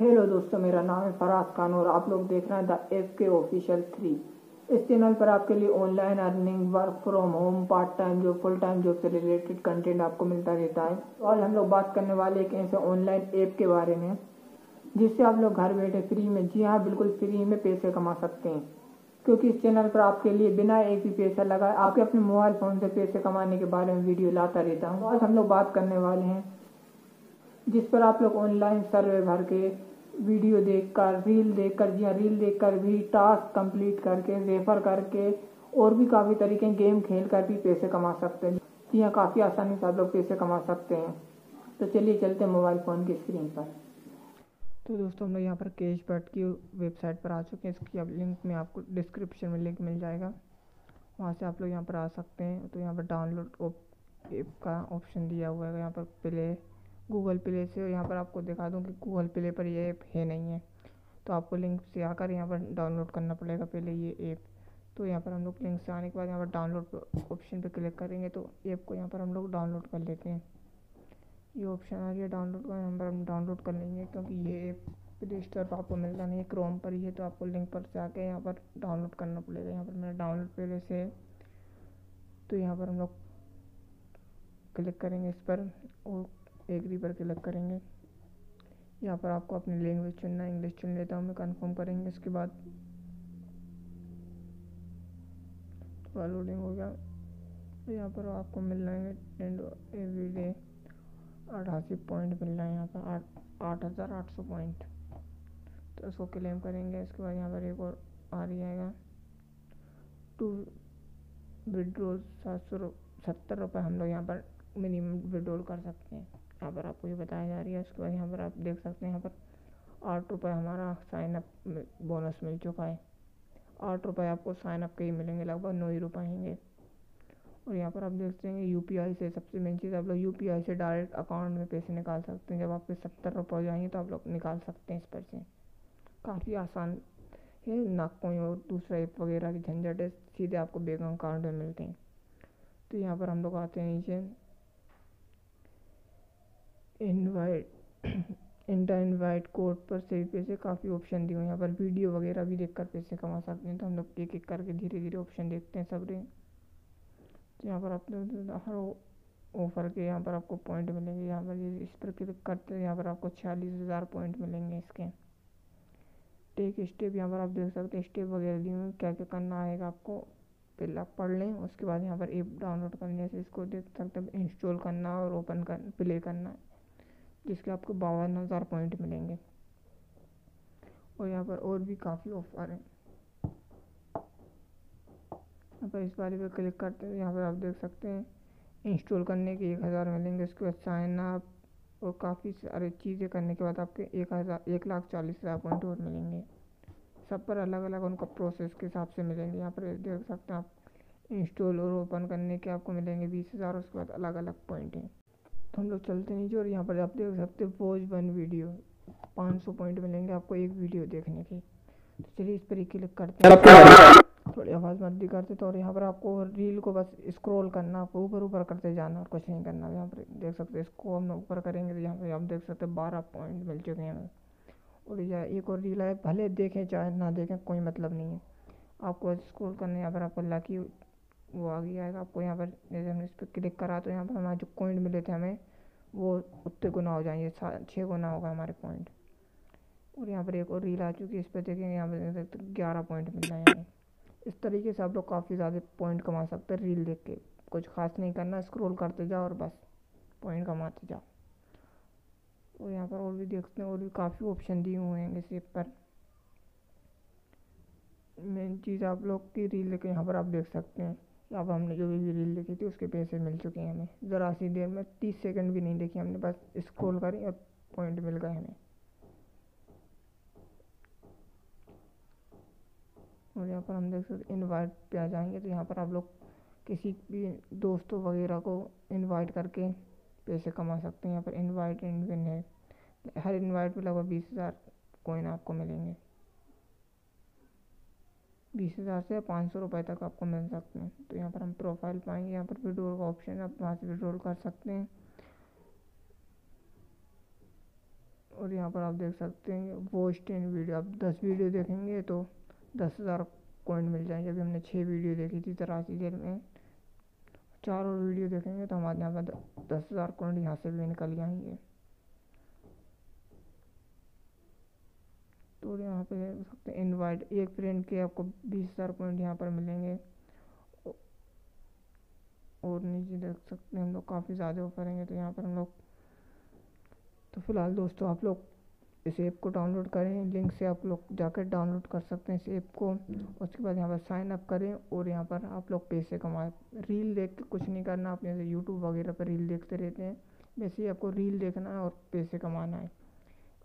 Hello दोस्तों, मेरा नाम है फराज खान और आप लोग देख रहे हैं द एफके ऑफिशियल 3। इस चैनल पर आपके लिए online earning, work from home, part time job, full time job से रिलेटेड कंटेंट आपको मिलता रहता है। तो आज हम लोग बात करने वाले एक ऐसे ऑनलाइन ऐप के बारे में जिससे आप लोग घर बैठे फ्री में, जी हाँ बिल्कुल फ्री में पैसे कमा सकते हैं, क्योंकि इस चैनल पर आपके लिए बिना एक भी पैसा लगाए आपके अपने मोबाइल फ़ोन से पैसे कमाने के बारे में वीडियो लाता रहता हूँ। आज हम लोग बात करने वाले हैं जिस पर आप लोग ऑनलाइन सर्वे भर के, वीडियो देखकर, रील देखकर, जी हाँ रील देखकर भी, टास्क कंप्लीट करके, रेफर करके और भी काफ़ी तरीके गेम खेल कर भी पैसे कमा सकते हैं। जी हाँ, काफ़ी आसानी से आप लोग पैसे कमा सकते हैं। तो चलिए चलते हैं मोबाइल फ़ोन की स्क्रीन पर। तो दोस्तों, हम लोग यहाँ पर कैश बर्ड की वेबसाइट पर आ चुके हैं। इसकी अब लिंक में आपको डिस्क्रिप्शन में लिंक मिल जाएगा, वहाँ से आप लोग यहाँ पर आ सकते हैं। तो यहाँ पर डाउनलोड ऐप का ऑप्शन दिया हुआ है, यहाँ पर प्ले, गूगल प्ले से, यहाँ पर आपको दिखा दूँ कि गूगल प्ले पर ये ऐप है नहीं है, तो आपको लिंक से आकर यहाँ पर डाउनलोड करना पड़ेगा पहले ये ऐप। तो यहाँ पर हम लोग लिंक से आने के बाद यहाँ पर डाउनलोड ऑप्शन पर क्लिक करेंगे तो ऐप को यहाँ पर हम लोग डाउनलोड कर लेते हैं। ये ऑप्शन आ रही है डाउनलोड का, यहाँ पर हम डाउनलोड कर लेंगे क्योंकि ये ऐप प्ले स्टोर पर आपको मिलता नहीं है, क्रोम पर ही है। तो आपको लिंक पर जाके यहाँ पर डाउनलोड करना पड़ेगा। यहाँ पर मेरा डाउनलोड पहले से, तो यहाँ पर हम लोग क्लिक करेंगे इस पर और एग्री पर क्लिक करेंगे। यहाँ पर आपको अपनी लैंग्वेज चुनना, इंग्लिश चुन लेता हूँ मैं, कन्फर्म करेंगे। इसके बाद थोड़ा लोडिंग हो गया। तो यहाँ पर आपको मिल रहा है 88 पॉइंट मिल रहा है, यहाँ पर 8800 पॉइंट, तो उसको क्लेम करेंगे। इसके बाद यहाँ पर एक और आ रही आएगा टू विड्रोल 770 रुपये हम लोग यहाँ पर मिनिमम विड्रोल कर सकते हैं, यहाँ पर आपको ये बताया जा रही है। उसके बाद यहाँ पर आप देख सकते हैं, यहाँ पर 8 रुपये हमारा साइनअप बोनस मिल चुका है। 8 रुपये आपको साइनअप के ही मिलेंगे, लगभग 9 रुपये होंगे। और यहाँ पर आप देख सकते हैं यूपीआई से, सबसे मेन चीज़ आप लोग यूपीआई से डायरेक्ट अकाउंट में पैसे निकाल सकते हैं। जब आपके 70 रुपये हो जाएंगे तो आप लोग निकाल सकते हैं इस पर से, काफ़ी आसान है, ना कोई और दूसरा ऐप वगैरह की झंझट है, सीधे आपको बैंक अकाउंट में मिलते हैं। तो यहाँ पर हम लोग आते हैं नीचे इंटर इन्वाइट कोड पर से भी पैसे, काफ़ी ऑप्शन दिए हुए हैं। यहाँ पर वीडियो वगैरह भी देख कर पैसे कमा सकते हैं। तो हम लोग एक एक करके धीरे धीरे ऑप्शन देखते हैं सबरे। तो यहाँ पर आप हर ऑफर के यहाँ पर आपको पॉइंट मिलेंगे। यहाँ पर ये इस पर क्लिक करते हैं, यहाँ पर आपको 46,000 पॉइंट मिलेंगे इसके। टेक स्टेप, यहाँ पर आप देख सकते हैं स्टेप वगैरह दिए हुए, क्या क्या करना आएगा आपको पहले आप पढ़ लें। उसके बाद यहाँ पर ऐप डाउनलोड करने से इसको देख सकते हैं, इंस्टॉल करना और ओपन कर प्ले करना, जिसके आपको 52,000 पॉइंट मिलेंगे। और यहाँ पर और भी काफ़ी ऑफर हैं। यहाँ पर इस बारे पर क्लिक करते हैं, यहाँ पर आप देख सकते हैं इंस्टॉल करने के 1,000 मिलेंगे। उसके बाद साइन अप और काफ़ी सारी चीज़ें करने के बाद आपके 1,40,000 पॉइंट और मिलेंगे। सब पर अलग अलग उनका प्रोसेस के हिसाब से मिलेंगे। यहाँ पर देख सकते हैं आप इंस्टॉल और ओपन करने के आपको मिलेंगे 20,000, उसके बाद अलग अलग पॉइंट हैं। तो हम लोग चलते नीचे और यहाँ पर आप देख सकते हैं वॉच वन वीडियो, 500 पॉइंट मिलेंगे आपको एक वीडियो देखने के। तो चलिए इस पर ही क्लिक करते हैं, थोड़ी आवाज़ मत भी करते। तो और यहाँ पर आपको रील को बस स्क्रॉल करना, आपको ऊपर ऊपर करते जाना और कुछ नहीं करना। यहाँ पर देख सकते हैं इसको हम ऊपर करेंगे तो यहाँ पर आप देख सकते हैं 12 पॉइंट मिल चुके हैं हमें। और यह एक और रील है, भले देखें चाहे ना देखें कोई मतलब नहीं है, आपको स्क्रॉल करना। यहाँ पर आपको लकी वो आ गया आएगा आपको, यहाँ पर जैसे हमने इस पर क्लिक करा तो यहाँ पर हमारे जो पॉइंट मिले थे हमें वो उतने गुना हो जाएंगे, 6 गुना होगा हमारे पॉइंट। और यहाँ पर एक और रील आ चुकी है, इस पर देखेंगे यहाँ पर 11 पॉइंट मिल रहे हैं। इस तरीके से आप लोग काफ़ी ज़्यादा पॉइंट कमा सकते हैं रील देख के, कुछ खास नहीं करना, स्क्रॉल करते जाओ और बस पॉइंट कमाते जाओ। और यहाँ पर और भी देखते हैं, और भी काफ़ी ऑप्शन दिए हुए हैं इस ऐप पर। मेन चीज़ आप लोग की रील लेके यहाँ पर आप देख सकते हैं, यहाँ पर हमने जो भी रील देखी थी उसके पैसे मिल चुके हैं हमें ज़रा सी देर में, 30 सेकेंड भी नहीं देखी हमने, बस स्क्रॉल करें और पॉइंट मिल गए हमें। और यहाँ पर हम देख सकते इनवाइट पे आ जाएंगे तो यहाँ पर आप लोग किसी भी दोस्तों वगैरह को इनवाइट करके पैसे कमा सकते हैं। यहाँ पर इनवाइट एंड विन है, हर इनवाइट पे लगभग 20,000 कोइन आपको मिलेंगे, 20,000 से 500 रुपये तक आपको मिल सकते हैं। तो यहाँ पर हम प्रोफाइल पाएंगे, यहाँ पर विड्रॉल का ऑप्शन है, आप वहाँ से विड्रॉल कर सकते हैं। और यहाँ पर आप देख सकते हैं पोस्ट इन वीडियो, आप 10 वीडियो देखेंगे तो 10,000 कॉइन मिल जाएंगे। अभी हमने 6 वीडियो देखी थी तरह की गेम में, 4 और वीडियो देखेंगे तो हमारे यहाँ पर 10,000 कॉइन यहाँ से भी निकल जाएंगे। तो यहाँ पे देख सकते हैं इनवाइट, एक फ्रेंड के आपको 20,000 पॉइंट यहाँ पर मिलेंगे। और नीचे देख सकते हैं हम लोग काफ़ी ज़्यादा ऑफर हैं तो यहाँ पर हम लोग। तो फिलहाल दोस्तों आप लोग इस ऐप को डाउनलोड करें, लिंक से आप लोग जाकर डाउनलोड कर सकते हैं इस ऐप को। उसके बाद यहाँ पर साइन अप करें और यहाँ पर आप लोग पैसे कमाएं। रील देख के कुछ नहीं करना, आप जैसे यूट्यूब वगैरह पर रील देखते रहते हैं, वैसे ही आपको रील देखना है और पैसे कमाना है।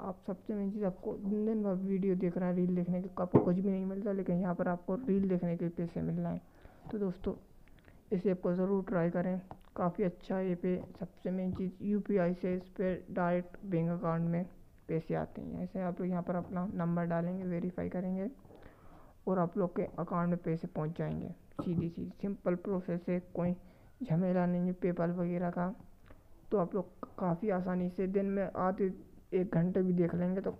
आप सबसे मेन चीज़, आपको दिन भर वीडियो देख रहा है, रील देखने के आपको कुछ भी नहीं मिलता, लेकिन यहाँ पर आपको रील देखने के पैसे मिल रहे हैं। तो दोस्तों इस ऐप को ज़रूर ट्राई करें, काफ़ी अच्छा ऐप है। सबसे मेन चीज़ यूपीआई से इस पर डायरेक्ट बैंक अकाउंट में पैसे आते हैं। ऐसे आप लोग यहाँ पर अपना नंबर डालेंगे, वेरीफाई करेंगे और आप लोग के अकाउंट में पैसे पहुँच जाएंगे। सीधी चीज़, सिंपल प्रोसेस है, कोई झमेला नहीं है पेपाल वगैरह का। तो आप लोग काफ़ी आसानी से दिन में आते 1 घंटे भी देख लेंगे तो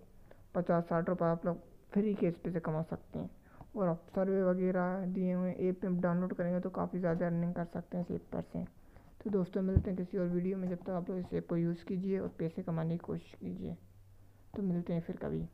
50-60 रुपये आप लोग फ्री कैश पे से कमा सकते हैं। और आप सर्वे वगैरह दिए हुए ऐप पे डाउनलोड करेंगे तो काफ़ी ज़्यादा अर्निंग कर सकते हैं इस ऐप पर से। तो दोस्तों मिलते हैं किसी और वीडियो में, जब तक आप लोग इस ऐप को यूज़ कीजिए और पैसे कमाने की कोशिश कीजिए। तो मिलते हैं फिर कभी।